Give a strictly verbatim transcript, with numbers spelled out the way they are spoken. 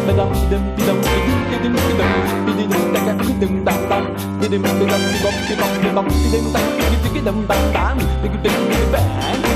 dum dum dum dum dum.